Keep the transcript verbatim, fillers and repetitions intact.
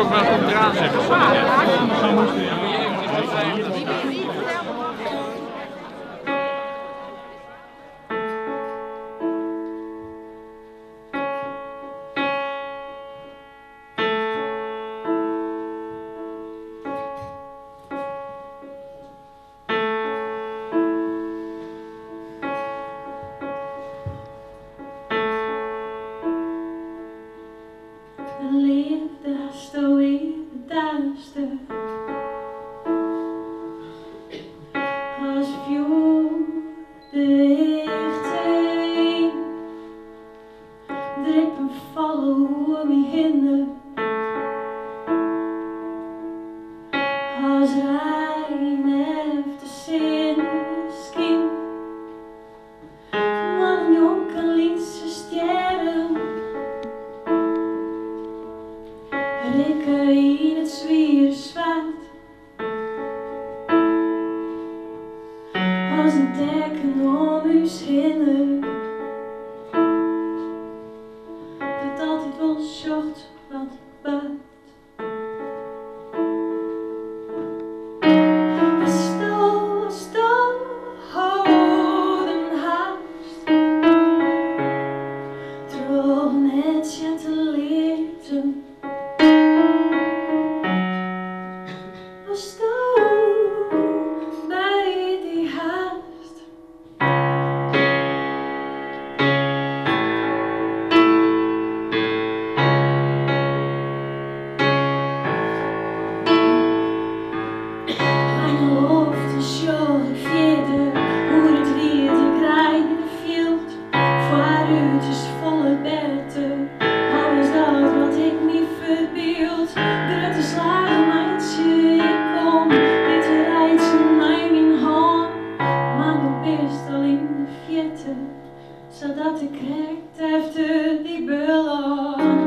ook wel goed eraan zeggen. Zo moest hij. Moet je even niet wat zeggen. Zodat ik recht heftig die bel op.